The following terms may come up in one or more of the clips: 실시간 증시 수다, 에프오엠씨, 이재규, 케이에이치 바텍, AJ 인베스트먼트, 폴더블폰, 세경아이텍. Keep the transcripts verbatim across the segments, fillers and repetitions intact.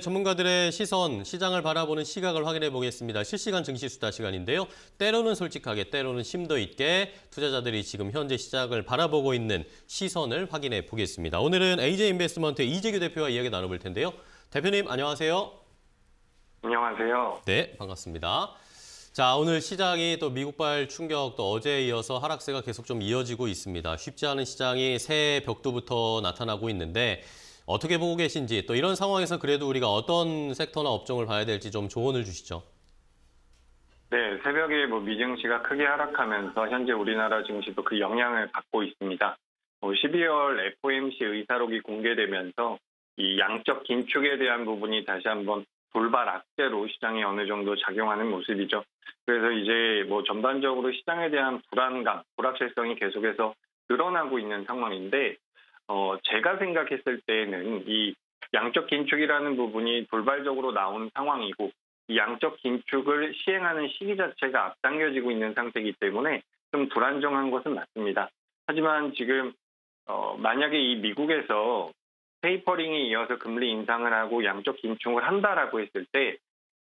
전문가들의 시선, 시장을 바라보는 시각을 확인해 보겠습니다. 실시간 증시 수다 시간인데요. 때로는 솔직하게, 때로는 심도 있게 투자자들이 지금 현재 시장을 바라보고 있는 시선을 확인해 보겠습니다. 오늘은 에이제이 인베스트먼트 이재규 대표와 이야기 나눠볼 텐데요. 대표님, 안녕하세요. 안녕하세요. 네, 반갑습니다. 자, 오늘 시장이 또 미국발 충격, 또 어제에 이어서 하락세가 계속 좀 이어지고 있습니다. 쉽지 않은 시장이 새 벽두부터 나타나고 있는데 어떻게 보고 계신지, 또 이런 상황에서 그래도 우리가 어떤 섹터나 업종을 봐야 될지 좀 조언을 주시죠. 네, 새벽에 뭐 미증시가 크게 하락하면서 현재 우리나라 증시도 그 영향을 받고 있습니다. 뭐 십이월 에프오엠씨 의사록이 공개되면서 이 양적 긴축에 대한 부분이 다시 한번 돌발 악재로 시장에 어느 정도 작용하는 모습이죠. 그래서 이제 뭐 전반적으로 시장에 대한 불안감, 불확실성이 계속해서 늘어나고 있는 상황인데, 어, 제가 생각했을 때는 이 양적 긴축이라는 부분이 돌발적으로 나온 상황이고, 이 양적 긴축을 시행하는 시기 자체가 앞당겨지고 있는 상태이기 때문에 좀 불안정한 것은 맞습니다. 하지만 지금 어, 만약에 이 미국에서 테이퍼링이 이어서 금리 인상을 하고 양적 긴축을 한다라고 했을 때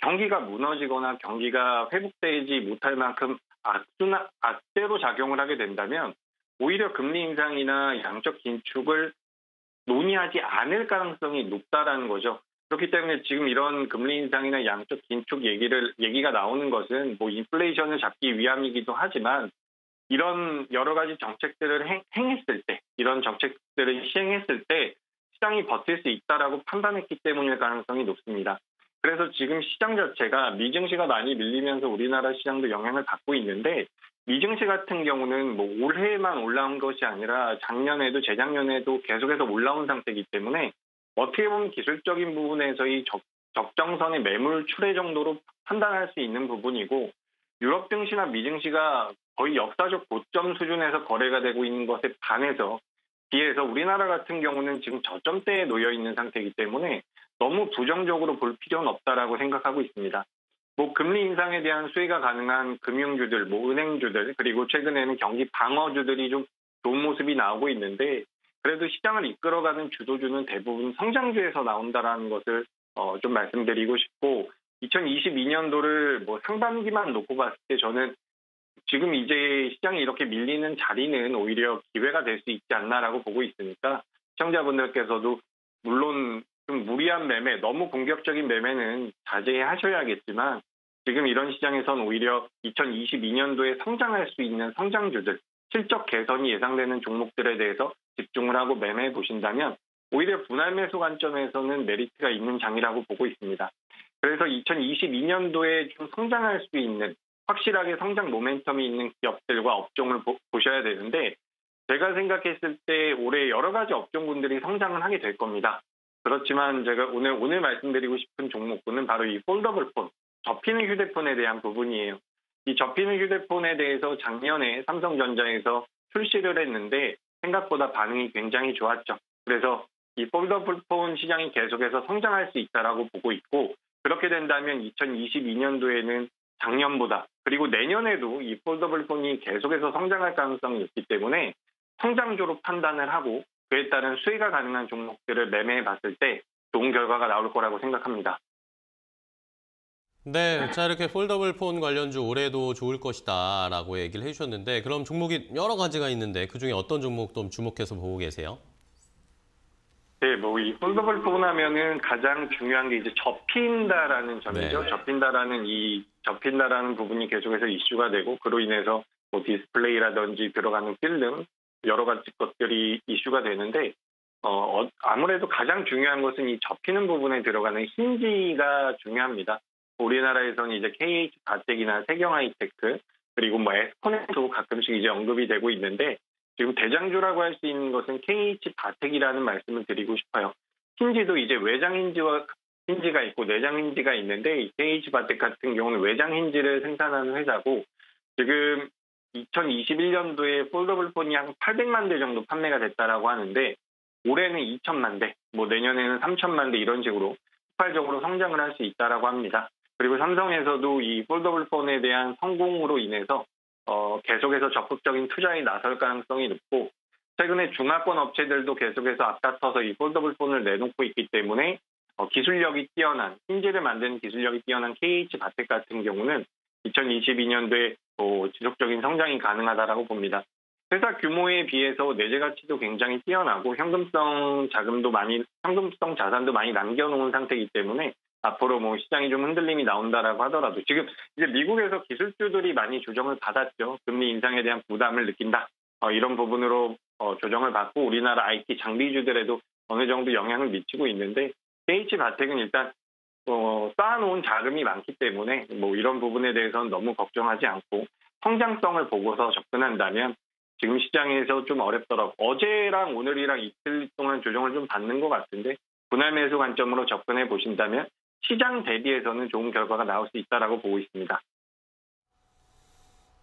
경기가 무너지거나 경기가 회복되지 못할 만큼 악순환, 악재로 작용을 하게 된다면 오히려 금리 인상이나 양적 긴축을 논의하지 않을 가능성이 높다라는 거죠. 그렇기 때문에 지금 이런 금리 인상이나 양적 긴축 얘기를, 얘기가 나오는 것은 뭐 인플레이션을 잡기 위함이기도 하지만 이런 여러 가지 정책들을 행, 행했을 때, 이런 정책들을 시행했을 때 시장이 버틸 수 있다라고 판단했기 때문일 가능성이 높습니다. 그래서 지금 시장 자체가 미증시가 많이 밀리면서 우리나라 시장도 영향을 받고 있는데, 미증시 같은 경우는 뭐 올해만 올라온 것이 아니라 작년에도 재작년에도 계속해서 올라온 상태이기 때문에 어떻게 보면 기술적인 부분에서의 적, 적정선의 매물 출회 정도로 판단할 수 있는 부분이고, 유럽 증시나 미증시가 거의 역사적 고점 수준에서 거래가 되고 있는 것에 반해서 비해서 우리나라 같은 경우는 지금 저점대에 놓여 있는 상태이기 때문에 너무 부정적으로 볼 필요는 없다라고 생각하고 있습니다. 뭐 금리 인상에 대한 수혜가 가능한 금융주들, 뭐 은행주들, 그리고 최근에는 경기 방어주들이 좀 좋은 모습이 나오고 있는데, 그래도 시장을 이끌어가는 주도주는 대부분 성장주에서 나온다라는 것을 어, 좀 말씀드리고 싶고, 이천이십이년도를 뭐 상반기만 놓고 봤을 때 저는 지금 이제 시장이 이렇게 밀리는 자리는 오히려 기회가 될 수 있지 않나라고 보고 있으니까 시청자분들께서도 물론 좀 무리한 매매, 너무 공격적인 매매는 자제하셔야겠지만 지금 이런 시장에선 오히려 이천이십이년도에 성장할 수 있는 성장주들, 실적 개선이 예상되는 종목들에 대해서 집중을 하고 매매해 보신다면 오히려 분할 매수 관점에서는 메리트가 있는 장이라고 보고 있습니다. 그래서 이천이십이년도에 좀 성장할 수 있는, 확실하게 성장 모멘텀이 있는 기업들과 업종을 보, 보셔야 되는데, 제가 생각했을 때 올해 여러 가지 업종군들이 성장을 하게 될 겁니다. 그렇지만 제가 오늘 오늘 말씀드리고 싶은 종목군은 바로 이 폴더블폰, 접히는 휴대폰에 대한 부분이에요. 이 접히는 휴대폰에 대해서 작년에 삼성전자에서 출시를 했는데 생각보다 반응이 굉장히 좋았죠. 그래서 이 폴더블폰 시장이 계속해서 성장할 수 있다라고 보고 있고, 그렇게 된다면 이천이십이년도에는 작년보다, 그리고 내년에도 이 폴더블폰이 계속해서 성장할 가능성이 있기 때문에 성장주로 판단을 하고 그에 따른 수혜가 가능한 종목들을 매매해 봤을 때 좋은 결과가 나올 거라고 생각합니다. 네, 자, 이렇게 폴더블폰 관련주 올해도 좋을 것이다 라고 얘기를 해주셨는데, 그럼 종목이 여러 가지가 있는데 그중에 어떤 종목 좀 주목해서 보고 계세요? 네, 뭐 이 폴더블폰 하면은 가장 중요한 게 이제 접힌다라는 점이죠. 네. 접힌다라는 이 접힌다라는 부분이 계속해서 이슈가 되고, 그로 인해서 뭐 디스플레이라든지 들어가는 필름, 여러 가지 것들이 이슈가 되는데, 어, 아무래도 가장 중요한 것은 이 접히는 부분에 들어가는 힌지가 중요합니다. 우리나라에서는 이제 케이에이치 바텍이나 세경아이텍, 그리고 뭐 에스코넷도 가끔씩 이제 언급이 되고 있는데, 지금 대장주라고 할 수 있는 것은 케이에이치 바텍이라는 말씀을 드리고 싶어요. 힌지도 이제 외장 힌지와 힌지가 있고 내장 힌지가 있는데, 케이에이치 바텍 같은 경우는 외장 힌지를 생산하는 회사고, 지금 이천이십일년도에 폴더블폰이 한 팔백만 대 정도 판매가 됐다라고 하는데, 올해는 이천만 대, 뭐 내년에는 삼천만 대 이런 식으로 폭발적으로 성장을 할 수 있다라고 합니다. 그리고 삼성에서도 이 폴더블폰에 대한 성공으로 인해서 어, 계속해서 적극적인 투자에 나설 가능성이 높고, 최근에 중화권 업체들도 계속해서 앞다퉈서 이 폴더블폰을 내놓고 있기 때문에 어, 기술력이 뛰어난, 흰재를 만드는 기술력이 뛰어난 케이에이치 바텍 같은 경우는 이천이십이 년도에 어, 지속적인 성장이 가능하다라고 봅니다. 회사 규모에 비해서 내재 가치도 굉장히 뛰어나고 현금성 자금도 많이, 현금성 자산도 많이 남겨놓은 상태이기 때문에 앞으로 뭐 시장이 좀 흔들림이 나온다라고 하더라도 지금 이제 미국에서 기술주들이 많이 조정을 받았죠. 금리 인상에 대한 부담을 느낀다. 어, 이런 부분으로 어, 조정을 받고 우리나라 아이티 장비주들에도 어느 정도 영향을 미치고 있는데 케이에이치 바텍은 일단 어, 쌓아놓은 자금이 많기 때문에 뭐 이런 부분에 대해서는 너무 걱정하지 않고 성장성을 보고서 접근한다면 지금 시장에서 좀 어렵더라고. 어제랑 오늘이랑 이틀 동안 조정을 좀 받는 것 같은데 분할 매수 관점으로 접근해 보신다면 시장 대비해서는 좋은 결과가 나올 수 있다라고 보고 있습니다.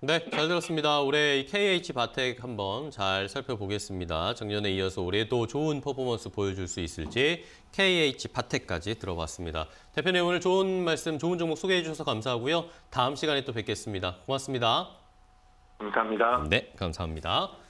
네, 잘 들었습니다. 올해 케이에이치 바텍 한번 잘 살펴보겠습니다. 작년에 이어서 올해도 좋은 퍼포먼스 보여줄 수 있을지 케이에이치 바텍까지 들어봤습니다. 대표님 오늘 좋은 말씀, 좋은 종목 소개해 주셔서 감사하고요. 다음 시간에 또 뵙겠습니다. 고맙습니다. 감사합니다. 네, 감사합니다.